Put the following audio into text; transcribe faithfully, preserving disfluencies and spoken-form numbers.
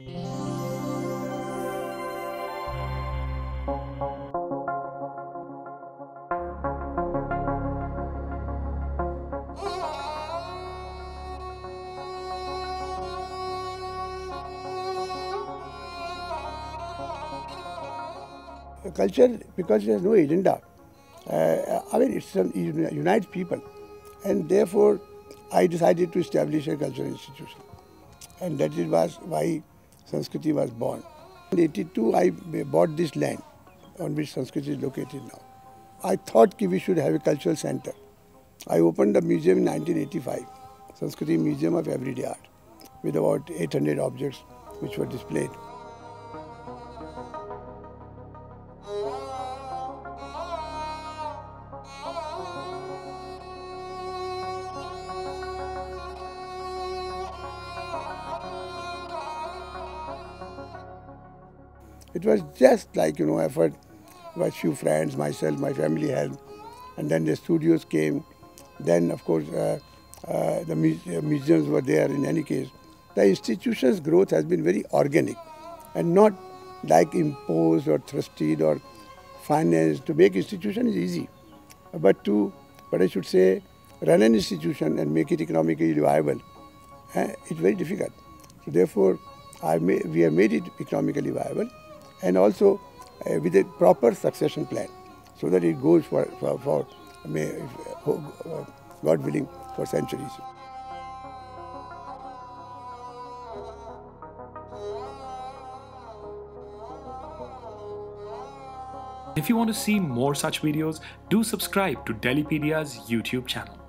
Culture, because there's no agenda, uh, I mean, it's an, it unites people, and therefore I decided to establish a cultural institution, and that is was why Sanskriti was born. In eighty-two, I bought this land on which Sanskriti is located now. I thought ki we should have a cultural center. I opened the museum in nineteen eighty-five, Sanskriti Museum of Everyday Art, with about eight hundred objects which were displayed. It was just like, you know, effort by few friends, myself, my family helped, and then the studios came. Then, of course, uh, uh, the muse museums were there in any case. The institution's growth has been very organic and not like imposed or thrusted or financed. To make institution is easy, but to, but I should say, run an institution and make it economically viable, uh, it's very difficult. So therefore, I may, we have made it economically viable, and also uh, with a proper succession plan, so that it goes for, for, for may, uh, God willing, for centuries. If you want to see more such videos, do subscribe to Delhipedia's YouTube channel.